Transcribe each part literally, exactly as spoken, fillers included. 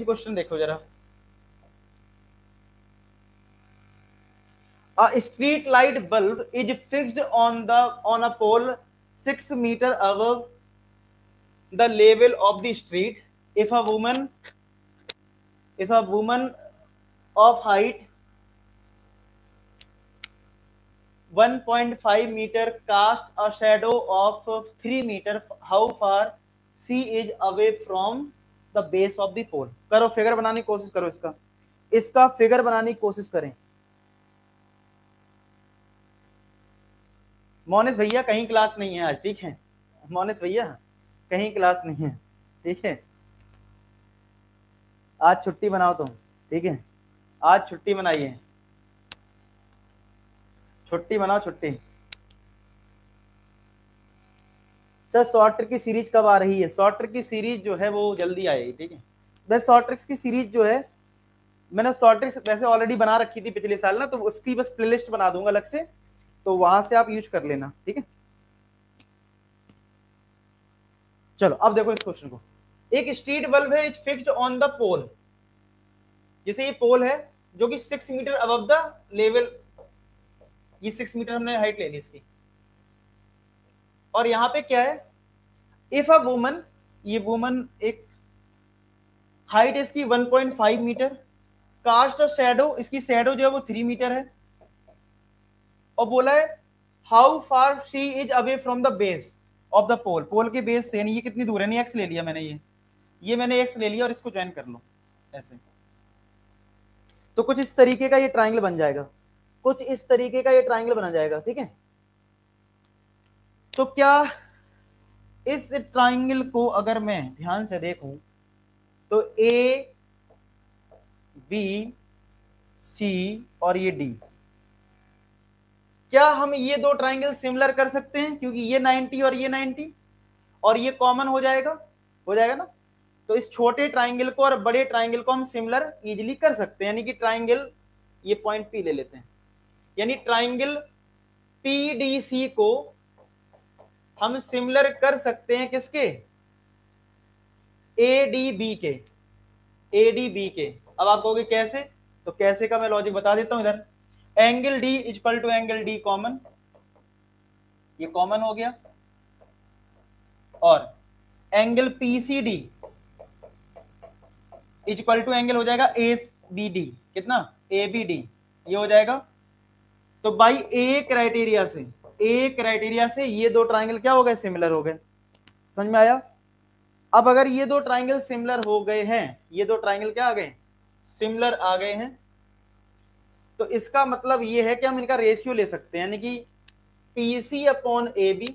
Question देखो जरा, a street light bulb is fixed on the on a pole six meter above the level of the street. If a woman, if a woman of height one point five meter cast a shadow of three meter, how far she is away from the base of the pole? करो figure बनाने की कोशिश करो, इसका इसका figure बनाने की कोशिश करें। मोनिस भैया कहीं क्लास नहीं है आज, ठीक है मोनिस भैया कहीं क्लास नहीं है, ठीक है आज छुट्टी बनाओ तुम, ठीक है आज छुट्टी बनाइए, छुट्टी बनाओ छुट्टी। सर शॉर्ट ट्रिक की सीरीज कब आ रही है? शॉर्ट ट्रिक की सीरीज जो है वो जल्दी आएगी, ठीक है। बस शॉर्ट ट्रिक्स की सीरीज जो है, मैंने शॉर्ट ट्रिक्स वैसे ऑलरेडी बना रखी थी पिछले साल ना, तो उसकी बस प्लेलिस्ट बना दूंगा अलग से, तो वहां से आप यूज कर लेना, ठीक है। चलो अब देखो इस क्वेश्चन को, एक स्ट्रीट बल्ब है is fixed on the pole, जैसे ये पोल है जो कि six metre above the level, ये सिक्स मीटर हमने हाइट ले ली इसकी, और यहां पे क्या है, इफ अ वुमन, ये वुमन एक हाइट इसकी one point five metre, cast और शैडो, इसकी शैडो जो है वो थ्री मीटर है, और बोला है how far she is away from the base of the pole, pole के बेस से नहीं, ये कितनी दूर है, नहीं एक्स ले लिया मैंने, ये ये मैंने एक्स ले लिया और इसको ज्वाइन कर लो ऐसे, तो कुछ इस तरीके का ये ट्राइंगल बन जाएगा, कुछ इस तरीके का ये ट्राइंगल बना जाएगा, ठीक है। तो क्या इस ट्राइंगल को अगर मैं ध्यान से देखूं तो ए बी सी और ये डी, क्या हम ये दो ट्राइंगल सिमिलर कर सकते हैं, क्योंकि ये नाइंटी और ये नाइंटी और ये कॉमन हो जाएगा, हो जाएगा ना, तो इस छोटे ट्राइंगल को और बड़े ट्राइंगल को हम सिमिलर इजीली कर सकते हैं, यानी कि ट्राइंगल, ये पॉइंट पी ले लेते हैं, यानी ट्राइंगल पी डी सी को हम सिमिलर कर सकते हैं किसके, ए डी बी के, ए डी बी के। अब आप कहोगे कैसे, तो कैसे का मैं लॉजिक बता देता हूं। इधर angle D equal to angle D common, ये कॉमन हो गया, और angle PCD equal to angle हो जाएगा ए बी डी, कितना ए बी डी, ये हो जाएगा। तो बाई ए क्राइटेरिया से, ए क्राइटेरिया से ये दो ट्राइंगल क्या हो गए, सिमिलर हो गए, समझ में आया। अब अगर ये दो ट्राइंगल सिमिलर हो गए हैं, ये दो ट्राइंगल क्या आ गए, सिमिलर आ गए हैं, तो इसका मतलब ये है कि हम इनका रेशियो ले सकते हैं, यानी कि P C upon A B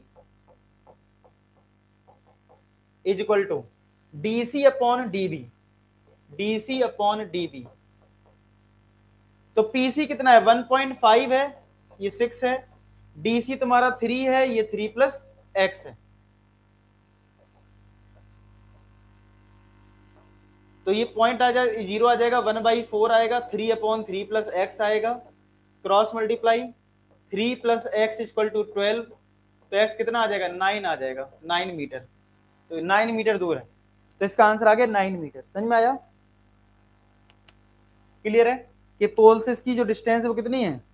is equal to D C upon D B, D C upon D B. तो पी सी कितना है, वन पॉइंट फाइव है, ये सिक्स है, डी सी तुम्हारा थ्री है, ये थ्री प्लस एक्स है, तो ये पॉइंट आ जाए जीरो आ जाएगा, वन बाई फोर आएगा, three upon three plus X आएगा, cross multiply three plus X equal to twelve, तो एक्स कितना आ जाएगा, नाइन आ जाएगा, नाइन मीटर, तो नाइन मीटर दूर है, तो इसका आंसर आ गया नाइन मीटर। समझ में आया, क्लियर है कि पोल से इसकी जो डिस्टेंस है वो कितनी है,